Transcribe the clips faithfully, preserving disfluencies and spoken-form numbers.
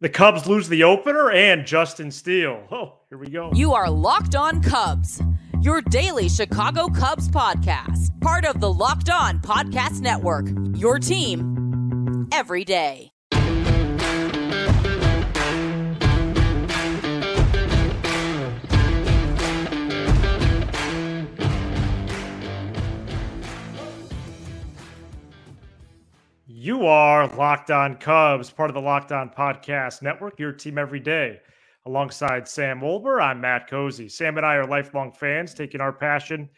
The Cubs lose the opener and Justin Steele. Oh, here we go. You are Locked On Cubs, your daily Chicago Cubs podcast. Part of the Locked On Podcast Network, your team every day. You are Locked On Cubs, part of the Locked On Podcast Network, your team every day. Alongside Sam Olber, I'm Matt Cozy. Sam and I are lifelong fans, taking our passion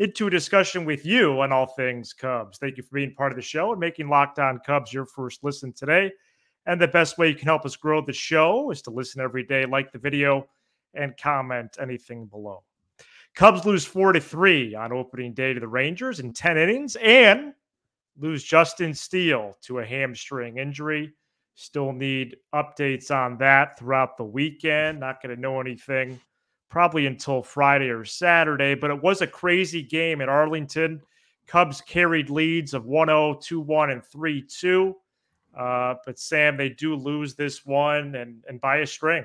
into a discussion with you on all things Cubs. Thank you for being part of the show and making Locked On Cubs your first listen today. And the best way you can help us grow the show is to listen every day, like the video, and comment anything below. Cubs lose four to three on opening day to the Rangers in ten innings, and lose Justin Steele to a hamstring injury. Still need updates on that throughout the weekend. Not going to know anything probably until Friday or Saturday, but it was a crazy game at Arlington. Cubs carried leads of one oh, two one, and three two. Uh, but, Sam, they do lose this one and, and by a string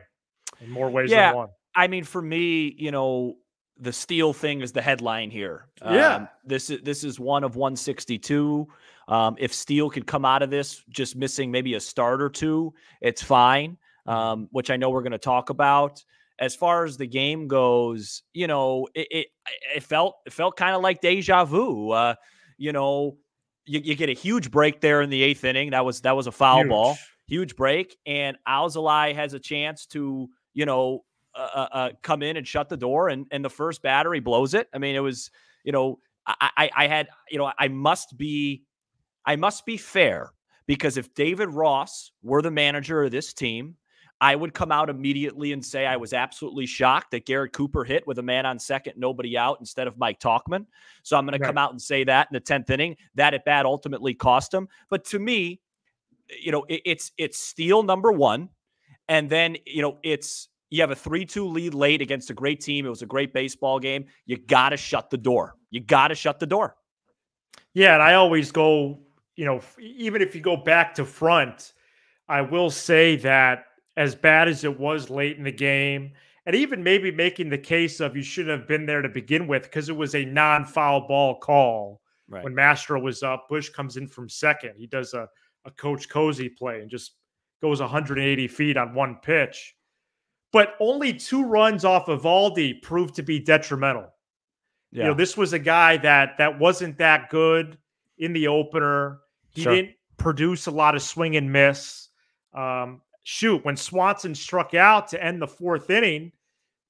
in more ways yeah, than one. I mean, for me, you know, the Steele thing is the headline here. Yeah. Um, this is, this is one of one sixty-two. Um, if Steele could come out of this, just missing maybe a start or two, it's fine. Um, which I know we're going to talk about. As far as the game goes, you know, it, it, it felt, it felt kind of like deja vu. Uh, you know, you, you get a huge break there in the eighth inning. That was, that was a foul huge. ball, huge break. And Alzolay has a chance to, you know, Uh, uh, come in and shut the door, and and the first batter he blows it. I mean, it was, you know, I, I I had, you know, I must be, I must be fair, because if David Ross were the manager of this team, I would come out immediately and say I was absolutely shocked that Garrett Cooper hit with a man on second, nobody out, instead of Mike Tauchman. So I'm going right. to come out and say that in the tenth inning, that at bat ultimately cost him. But to me, you know, it, it's it's Steele number one, and then you know it's. You have a three two lead late against a great team. It was a great baseball game. You got to shut the door. You got to shut the door. Yeah, and I always go, you know, even if you go back to front, I will say that as bad as it was late in the game, and even maybe making the case of you shouldn't have been there to begin with because it was a non-foul ball call. Right. When Mastro was up, Bush comes in from second. He does a, a Coach Cozy play and just goes one hundred eighty feet on one pitch. But only two runs off of Eovaldi proved to be detrimental. Yeah. You know, this was a guy that that wasn't that good in the opener. He sure. didn't produce a lot of swing and miss. Um, shoot, when Swanson struck out to end the fourth inning,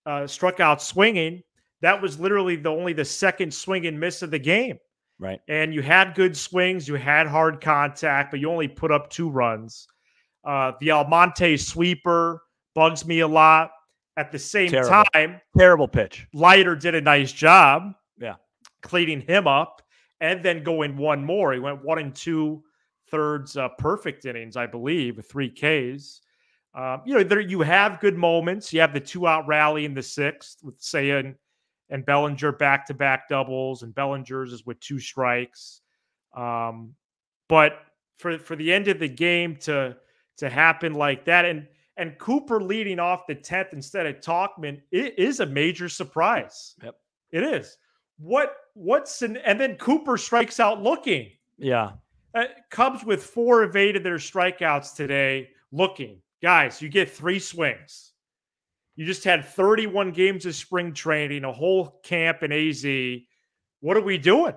uh, struck out swinging, that was literally the only the second swing and miss of the game. Right. And you had good swings, you had hard contact, but you only put up two runs. Uh, the Almonte sweeper bugs me a lot. At the same terrible. time, terrible pitch. Leiter did a nice job, yeah, cleaning him up, and then going one more. He went one and two thirds uh, perfect innings, I believe, with three Ks. Um, you know, there you have good moments. You have the two out rally in the sixth with Saya and, and Bellinger back to back doubles, and Bellinger's is with two strikes. Um, but for for the end of the game to to happen like that, and And Cooper leading off the tenth instead of Tauchman, it is a major surprise. Yep. It is. What what's an, and then Cooper strikes out looking. Yeah. Uh, Cubs with four evaded their strikeouts today looking. Guys, you get three swings. You just had thirty-one games of spring training, a whole camp in A Z. What are we doing?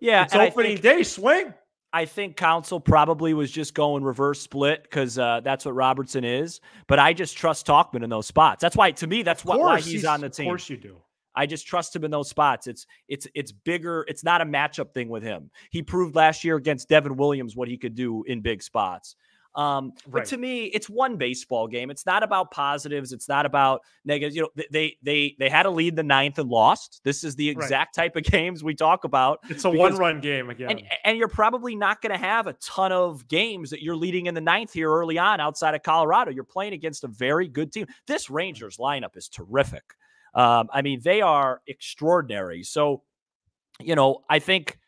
Yeah. It's opening think- day swing. I think Council probably was just going reverse split because uh, that's what Robertson is. But I just trust Tauchman in those spots. That's why, to me, that's why, why he's, he's on the team. Of course you do. I just trust him in those spots. It's it's it's bigger. It's not a matchup thing with him. He proved last year against Devin Williams what he could do in big spots. Um, right. But to me, it's one baseball game. It's not about positives. It's not about negatives. You know, they they they had a lead the ninth and lost. This is the exact right. type of games we talk about. It's a because, one-run game again. And, and you're probably not going to have a ton of games that you're leading in the ninth here early on outside of Colorado. You're playing against a very good team. This Rangers lineup is terrific. Um, I mean, they are extraordinary. So, you know, I think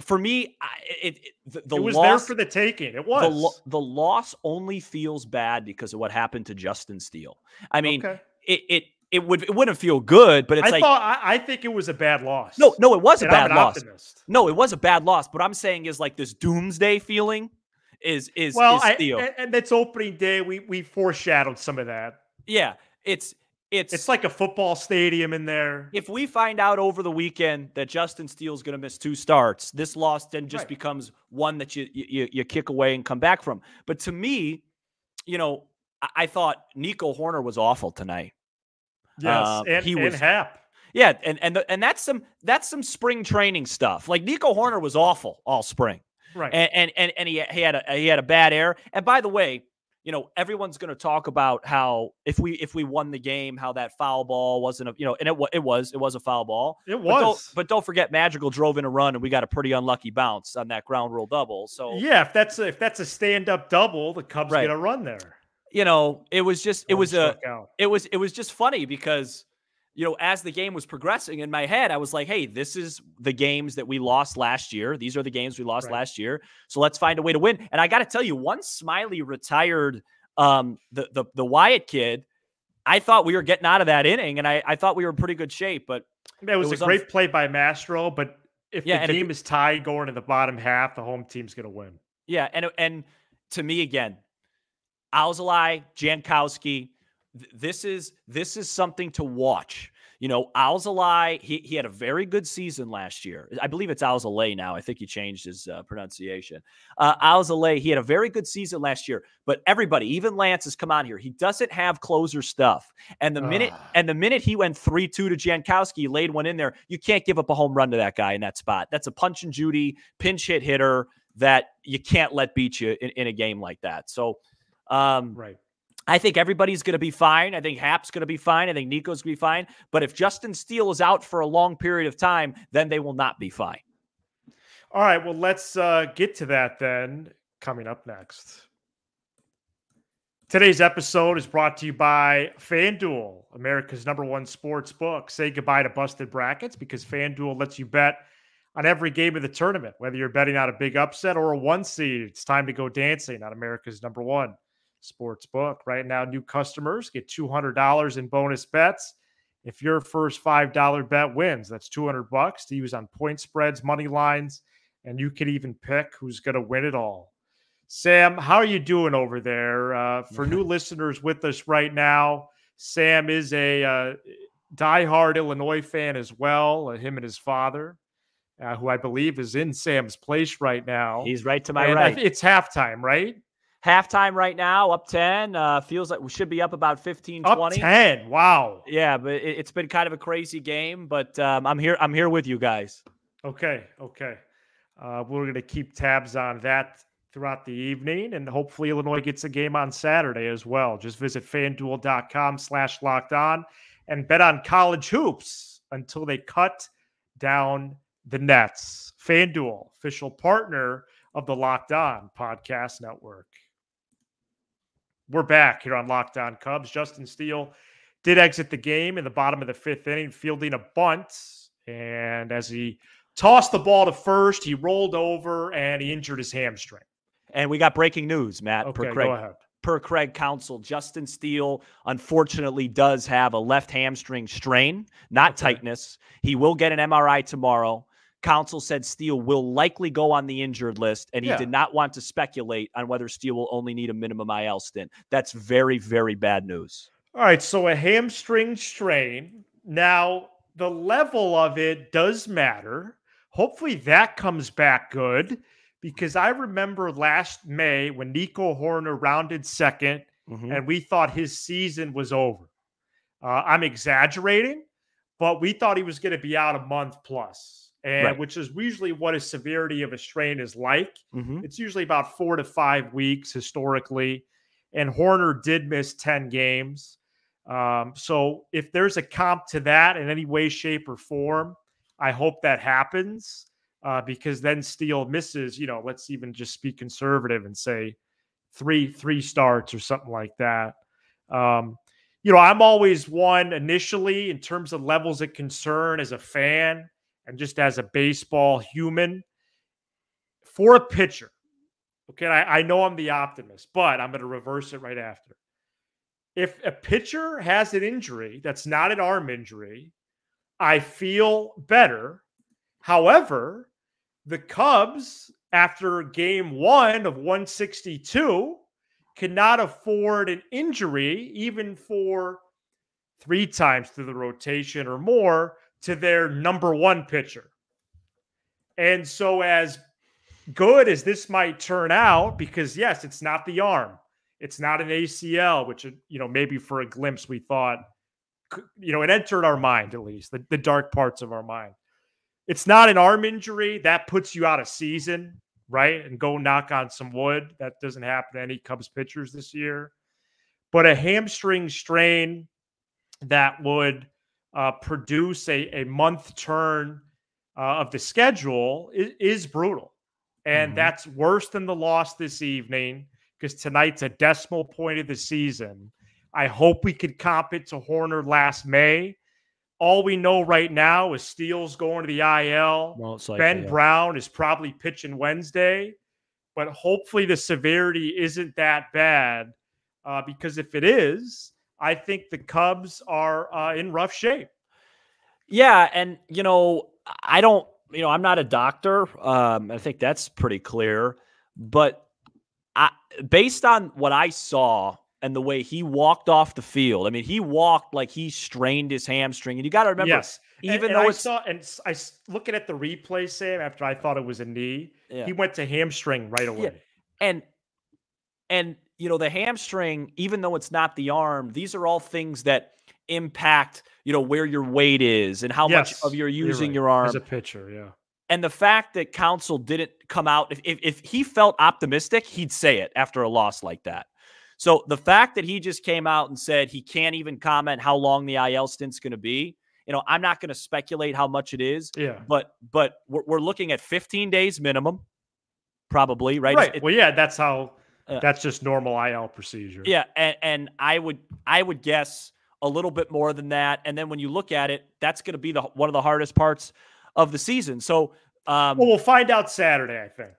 for me, I, it, it the, the it was loss, there for the taking. It was the, lo- the loss only feels bad because of what happened to Justin Steele. I mean, okay. it it it would it wouldn't feel good, but it's I like thought, I, I think it was a bad loss. No, no, it was and a bad loss. Optimist. No, it was a bad loss. But I'm saying is like this doomsday feeling is is well, is Steele. I, and that's opening day. We we foreshadowed some of that. Yeah, it's. It's, it's like a football stadium in there. If we find out over the weekend that Justin Steele's going to miss two starts, this loss then just right. becomes one that you, you you kick away and come back from. But to me, you know, I thought Nico Hoerner was awful tonight. Yes, uh, and, he was, and Happ. Yeah, and and the, and that's some that's some spring training stuff. Like Nico Hoerner was awful all spring. Right. And and and, and he he had a he had a bad error. And by the way, you know, everyone's going to talk about how if we if we won the game, how that foul ball wasn't a, you know, and it was it was it was a foul ball. It was, but don't, but don't forget, Madrigal drove in a run, and we got a pretty unlucky bounce on that ground rule double. So yeah, if that's a, if that's a stand up double, the Cubs right. get a run there. You know, it was just it was a out. it was it was just funny because, you know, as the game was progressing in my head, I was like, hey, this is the games that we lost last year. These are the games we lost right. last year. So let's find a way to win. And I got to tell you, once Smiley retired um, the, the the Wyatt kid, I thought we were getting out of that inning, and I, I thought we were in pretty good shape. But yeah, it, was it was a great un- play by Mastro, but if yeah, the game if, is tied going to the bottom half, the home team's going to win. Yeah, and, and to me, again, Alzolay, Jankowski, This is this is something to watch. You know, Alzolay, he he had a very good season last year. I believe it's Alzolay now. I think he changed his uh, pronunciation. Uh, Alzolay, he had a very good season last year. But everybody, even Lance, has come on here. He doesn't have closer stuff. And the minute Ugh. and the minute he went three two to Jankowski, laid one in there. You can't give up a home run to that guy in that spot. That's a punch and Judy pinch hit hitter that you can't let beat you in, in a game like that. So, um, right. I think everybody's going to be fine. I think Hap's going to be fine. I think Nico's going to be fine. But if Justin Steele is out for a long period of time, then they will not be fine. All right, well, let's uh, get to that then coming up next. Today's episode is brought to you by FanDuel, America's number one sports book. Say goodbye to busted brackets because FanDuel lets you bet on every game of the tournament, whether you're betting on a big upset or a one seed. It's time to go dancing on America's number one Sportsbook. Right now, new customers get two hundred dollars in bonus bets if your first five dollar bet wins. That's two hundred bucks to use on point spreads, money lines, and you can even pick who's going to win it all. Sam, how are you doing over there? Uh, for new listeners with us right now, Sam is a uh, diehard Illinois fan as well, uh, him and his father. Uh, who I believe is in Sam's place right now. He's right to my and right. It's halftime, right? Halftime right now, up ten. Uh, feels like we should be up about fifteen, up twenty. Up ten, wow. Yeah, but it, it's been kind of a crazy game, but um, I'm here I'm here with you guys. Okay, okay. Uh, we're going to keep tabs on that throughout the evening, and hopefully Illinois gets a game on Saturday as well. Just visit FanDuel.com slash locked on and bet on college hoops until they cut down the nets. FanDuel, official partner of the Locked On Podcast Network. We're back here on Locked On Cubs. Justin Steele did exit the game in the bottom of the fifth inning, fielding a bunt. And as he tossed the ball to first, he rolled over and he injured his hamstring. And we got breaking news, Matt. Okay, per Craig, go ahead. Per Craig Counsell, Justin Steele unfortunately does have a left hamstring strain, not okay. tightness. He will get an M R I tomorrow. Counsell said Steele will likely go on the injured list, and he yeah. did not want to speculate on whether Steele will only need a minimum I L stint. That's very, very bad news. All right, so a hamstring strain. Now, the level of it does matter. Hopefully that comes back good, because I remember last May when Nico Hoerner rounded second, mm-hmm. and we thought his season was over. Uh, I'm exaggerating, but we thought he was going to be out a month plus. And right. which is usually what a severity of a strain is like. Mm-hmm. It's usually about four to five weeks historically. And Hoerner did miss ten games. Um, so if there's a comp to that in any way, shape, or form, I hope that happens uh, because then Steele misses, you know, let's even just be conservative and say three, three starts or something like that. Um, you know, I'm always one initially in terms of levels of concern as a fan. And just as a baseball human, for a pitcher. Okay, I, I know I'm the optimist, but I'm going to reverse it right after. If a pitcher has an injury that's not an arm injury, I feel better. However, the Cubs, after game one of one sixty-two, cannot afford an injury, even for three times through the rotation or more, to their number one pitcher. And so as good as this might turn out, because yes, it's not the arm, it's not an A C L, which, you know, maybe for a glimpse we thought, you know, it entered our mind, at least the, the dark parts of our mind. It's not an arm injury that puts you out of season, right? And go knock on some wood. That doesn't happen to any Cubs pitchers this year. But a hamstring strain that would uh, produce a, a month turn uh, of the schedule is, is brutal. And mm-hmm. that's worse than the loss this evening, because tonight's a decimal point of the season. I hope we could comp it to Hoerner last May. All we know right now is Steele's going to the I L. Well, like Ben Brown is probably pitching Wednesday. But hopefully the severity isn't that bad, uh, because if it is, I think the Cubs are uh, in rough shape. Yeah, and, you know, I don't, you know, I'm not a doctor. Um, I think that's pretty clear. But I, based on what I saw, and the way he walked off the field, I mean, he walked like he strained his hamstring. And you got to remember, yes. even and, and though I it's... saw, and I looking at the replay, Sam, after I thought it was a knee, yeah. he went to hamstring right away. Yeah. And and you know, the hamstring, even though it's not the arm, these are all things that impact, you know, where your weight is and how yes. much of you're using you're right. your arm as a pitcher. Yeah. And the fact that Counsell didn't come out, if, if if he felt optimistic, he'd say it after a loss like that. So the fact that he just came out and said he can't even comment how long the I L stint's going to be, you know, I'm not going to speculate how much it is. Yeah. But but we're, we're looking at fifteen days minimum, probably, right? Right. It, well, yeah, that's how. Uh, that's just normal I L procedure. Yeah, and, and I would I would guess a little bit more than that. And then when you look at it, that's going to be the one of the hardest parts of the season. So um, well, we'll find out Saturday, I think.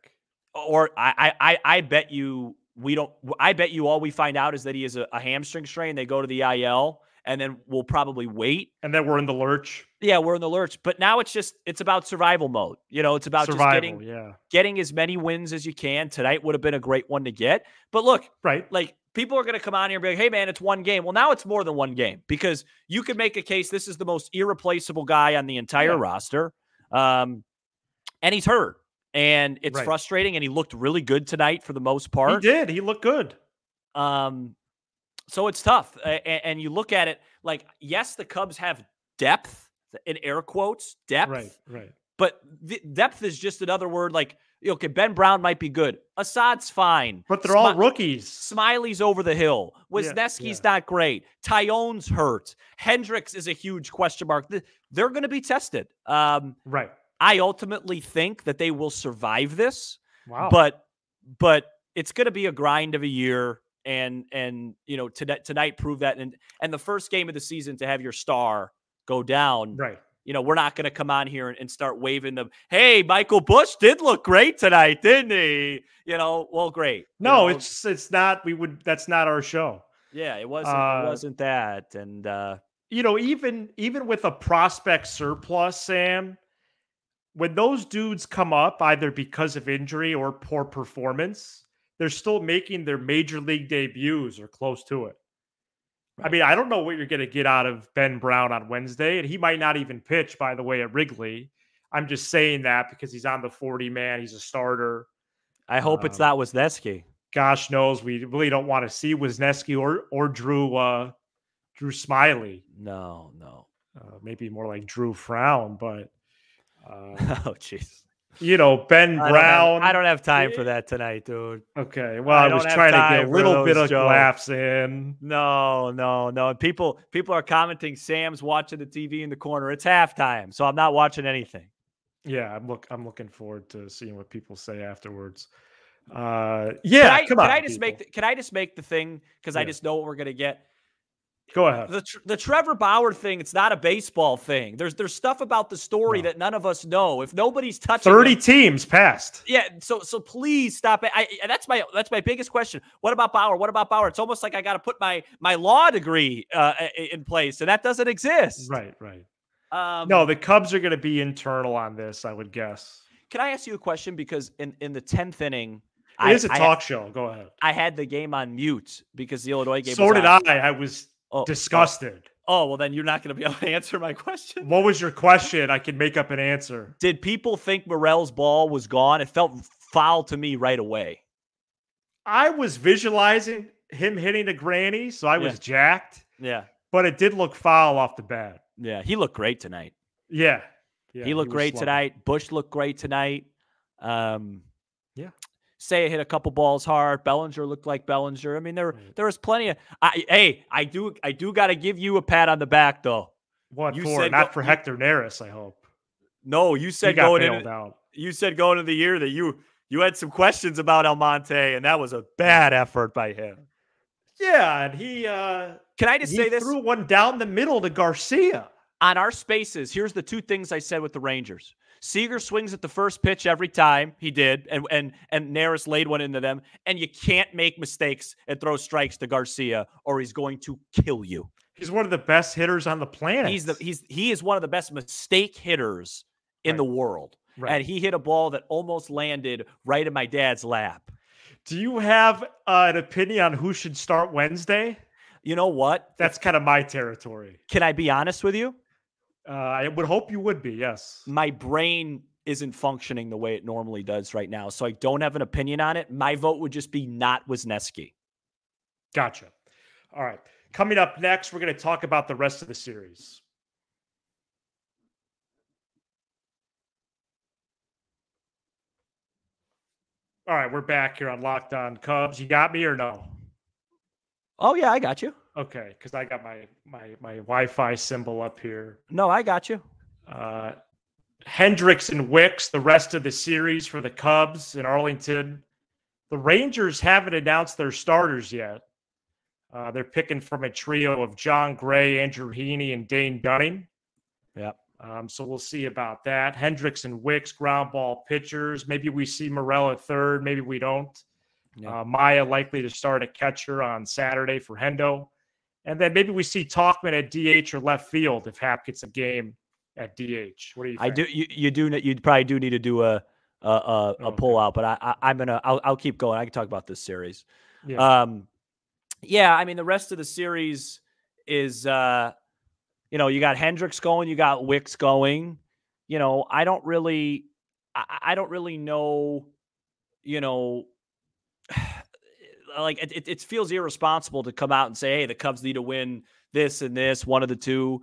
Or I I I bet you. We don't, I bet you all we find out is that he has a, a hamstring strain. They go to the I L and then we'll probably wait. And then we're in the lurch. Yeah, we're in the lurch. But now it's just, it's about survival mode. You know, it's about survival, just getting, yeah. getting as many wins as you can. Tonight would have been a great one to get. But look, right. like people are going to come on here and be like, hey man, it's one game. Well, now it's more than one game, because you could make a case this is the most irreplaceable guy on the entire yeah. roster. Um, and he's hurt. And it's right. frustrating, and he looked really good tonight for the most part. He did. He looked good. Um, so it's tough. And, and you look at it like, yes, the Cubs have depth, in air quotes, depth. Right, right. But the depth is just another word. Like, okay, Ben Brown might be good. Assad's fine. But they're Smi all rookies. Smiley's over the hill. Wesneski's yeah, yeah. not great. Tyone's hurt. Hendricks is a huge question mark. They're going to be tested. Um, right. I ultimately think that they will survive this, wow. but but it's going to be a grind of a year, and and you know tonight tonight proved that, and and the first game of the season to have your star go down, right? You know, we're not going to come on here and, and start waving them. Hey, Michael Bush did look great tonight, didn't he? You know, well, great. No, you know, it's it's not. We would. That's not our show. Yeah, it wasn't. Uh, it wasn't that, and uh, you know, even even with a prospect surplus, Sam. When those dudes come up, either because of injury or poor performance, they're still making their major league debuts or close to it. Right. I mean, I don't know what you're going to get out of Ben Brown on Wednesday, and he might not even pitch, by the way, at Wrigley. I'm just saying that because he's on the forty man. He's a starter. I hope um, it's not Wesneski. Gosh knows, we really don't want to see Wesneski or or Drew uh, Drew Smiley. No, no. Uh, maybe more like Drew Frown, but. Um, oh, jeez. You know, Ben Brown. I don't have, I don't have time for that tonight, dude. Okay. Well, I, I was trying to get a little bit of jokes. laughs in. No, no, no. And people, people are commenting, Sam's watching the T V in the corner. It's halftime, so I'm not watching anything. Yeah, I'm look. I'm looking forward to seeing what people say afterwards. Uh, yeah, can I, come on, can I just people. make? The, can I just make the thing? Because yeah. I just know what we're gonna get. Go ahead. The, the Trevor Bauer thing, it's not a baseball thing. There's there's stuff about the story no. that none of us know. If nobody's touching thirty it, teams passed. Yeah, so so please stop it. I, that's my that's my biggest question. What about Bauer? What about Bauer? It's almost like I got to put my my law degree uh, in place, and that doesn't exist. Right, right. Um, no, the Cubs are going to be internal on this, I would guess. Can I ask you a question? Because in in the tenth inning. It I, is a talk I had, show. Go ahead. I had the game on mute because the Illinois game. So was did on. I. I was oh, disgusted. Oh, well, then you're not going to be able to answer my question. What was your question? I can make up an answer. Did people think Morrell's ball was gone? It felt foul to me right away. I was visualizing him hitting a granny, so I was yeah. jacked. Yeah. But it did look foul off the bat. Yeah, he looked great tonight. Yeah. yeah he looked he great slumping. tonight. Bush looked great tonight. Um, yeah. Say it hit a couple balls hard. Bellinger looked like Bellinger. I mean, there there was plenty of. I, hey, I do I do got to give you a pat on the back though. What you for? Said Not go, for Hector Neris, I hope. No, you said got going in. Out. You said going into the year that you you had some questions about Almonte, and that was a bad effort by him. Yeah, and he. Uh, Can I just he say this? Threw one down the middle to Garcia on our spaces. Here's the two things I said with the Rangers. Seager swings at the first pitch every time. He did, and and and Neris laid one into them. And you can't make mistakes and throw strikes to Garcia, or he's going to kill you. He's one of the best hitters on the planet. He's the he's he is one of the best mistake hitters in right. the world. Right. And he hit a ball that almost landed right in my dad's lap. Do you have uh, an opinion on who should start Wednesday? You know what? That's kind of my territory. Can I be honest with you? Uh, I would hope you would be, yes. My brain isn't functioning the way it normally does right now, so I don't have an opinion on it. My vote would just be not Wesneski. Gotcha. All right. Coming up next, we're going to talk about the rest of the series. All right, we're back here on Locked On Cubs. You got me or no? Oh, yeah, I got you. Okay, because I got my my my Wi-Fi symbol up here. No, I got you. Uh, Hendricks and Wicks, the rest of the series for the Cubs in Arlington. The Rangers haven't announced their starters yet. Uh, they're picking from a trio of John Gray, Andrew Heaney, and Dane Dunning. Yep. Um, so we'll see about that. Hendricks and Wicks, ground ball pitchers. Maybe we see Morrell at third. Maybe we don't. Yep. Uh, Maya likely to start a catcher on Saturday for Hendo. And then maybe we see Tauchman at D H or left field if Happ gets a game at D H. What do you think? I do. You, you do. You probably do need to do a a, a, a okay. pull out, but I, I I'm gonna I'll, I'll keep going. I can talk about this series. Yeah. Um, yeah. I mean, the rest of the series is uh, you know, you got Hendricks going, you got Wicks going. You know, I don't really, I, I don't really know, you know. Like it, it feels irresponsible to come out and say, hey, the Cubs need to win this and this, one of the two.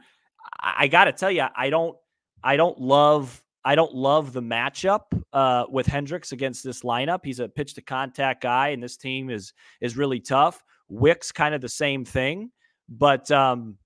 I, I got to tell you, I don't, I don't love, I don't love the matchup uh, with Hendricks against this lineup. He's a pitch to contact guy, and this team is is really tough. Wicks kind of the same thing, but um,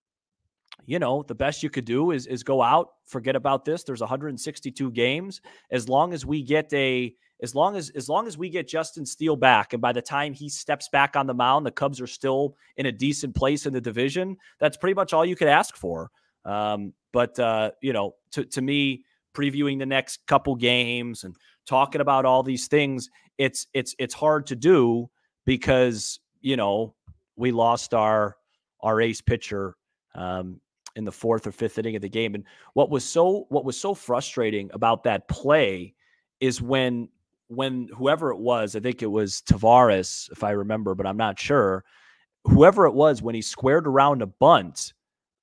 you know, the best you could do is is go out, forget about this. There's one hundred sixty-two games. As long as we get a As long as as long as we get Justin Steele back, and by the time he steps back on the mound, the Cubs are still in a decent place in the division. That's pretty much all you could ask for. Um, but uh, you know, to to me, previewing the next couple games and talking about all these things, it's it's it's hard to do because you know we lost our our ace pitcher um, in the fourth or fifth inning of the game. And what was so what was so frustrating about that play is when. when whoever it was, I think it was Tavares, if I remember, but I'm not sure. Whoever it was, when he squared around a bunt,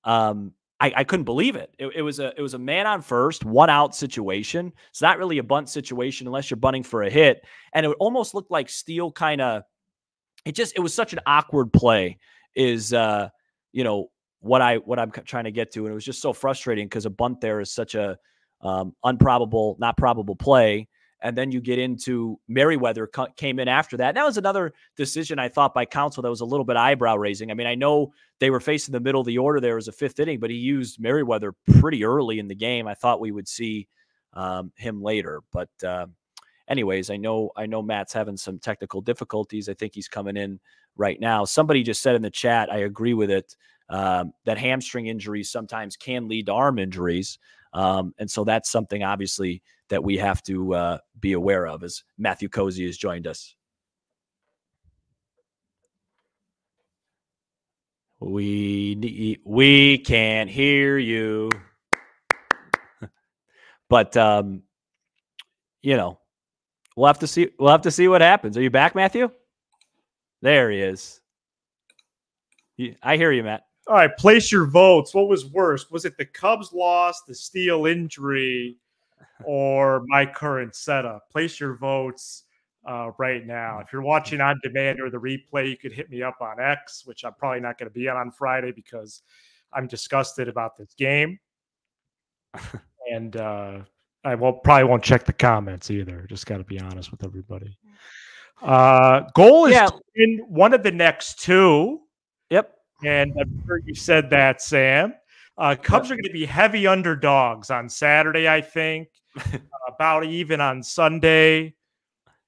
um, I, I couldn't believe it. it. It was a it was a man on first, one out situation. It's not really a bunt situation unless you're bunting for a hit. And it almost looked like Steele kind of. It just it was such an awkward play. Is uh, you know what I what I'm trying to get to, and it was just so frustrating because a bunt there is such a um, improbable, not probable play. And then you get into Merriweather came in after that. And that was another decision I thought by Council that was a little bit eyebrow raising. I mean, I know they were facing the middle of the order there as a fifth inning, but he used Merriweather pretty early in the game. I thought we would see um, him later. But uh, anyways, I know I know Matt's having some technical difficulties. I think he's coming in right now. Somebody just said in the chat, I agree with it. um, that hamstring injuries sometimes can lead to arm injuries. Um, and so that's something obviously that we have to uh, be aware of as Matthew Cozy has joined us. We, we can't hear you, but um, you know, we'll have to see, we'll have to see what happens. Are you back, Matthew? There he is. He, I hear you, Matt. All right. Place your votes. What was worse? Was it the Cubs loss, the Steele injury, or my current setup? Place your votes. Uh, right now, if you're watching on demand or the replay, you could hit me up on X, which I'm probably not going to be on on Friday because I'm disgusted about this game, and uh, I won't probably won't check the comments either. Just got to be honest with everybody. Uh, goal is yeah. to win one of the next two. Yep, and I'm sure you said that, Sam. Uh, Cubs yep. are going to be heavy underdogs on Saturday, I think, about even on Sunday.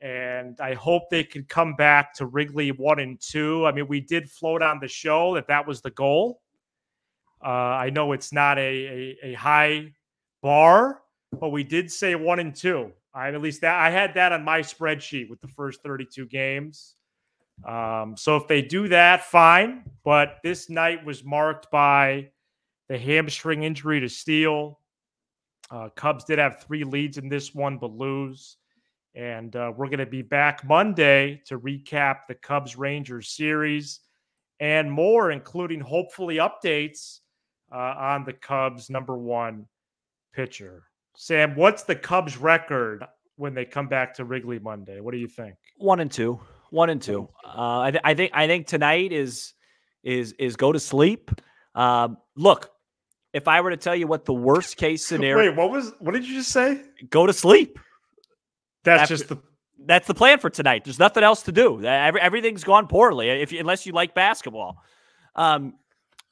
And I hope they can come back to Wrigley one and two. I mean, we did float on the show that that was the goal. Uh, I know it's not a, a, a high bar, but we did say one and two. I at least that I had that on my spreadsheet with the first thirty-two games. Um, so if they do that, fine. But this night was marked by the hamstring injury to Steele. Uh, Cubs did have three leads in this one, but lose. And uh, we're going to be back Monday to recap the Cubs-Rangers series and more, including hopefully updates uh, on the Cubs' number one pitcher. Sam, what's the Cubs' record when they come back to Wrigley Monday? What do you think? One and two. One and two. Uh, I, th I think. I think tonight is is is go to sleep. Um, look, if I were to tell you what the worst case scenario. Wait, what was? What did you just say? Go to sleep. That's After, just the that's the plan for tonight. There's nothing else to do. Every, everything's gone poorly, if you, unless you like basketball. Um,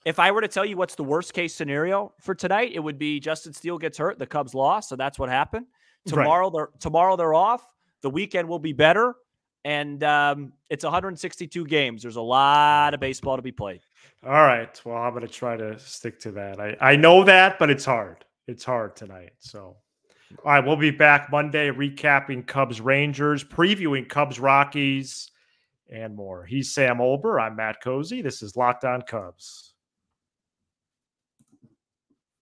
if I were to tell you what's the worst case scenario for tonight, it would be Justin Steele gets hurt, the Cubs lost, so that's what happened. Tomorrow, right. they're tomorrow they're off. The weekend will be better, and um, it's one hundred sixty-two games. There's a lot of baseball to be played. All right. Well, I'm going to try to stick to that. I I know that, but it's hard. It's hard tonight. So. All right, we'll be back Monday recapping Cubs-Rangers, previewing Cubs-Rockies, and more. He's Sam Olber. I'm Matt Cozy. This is Locked On Cubs.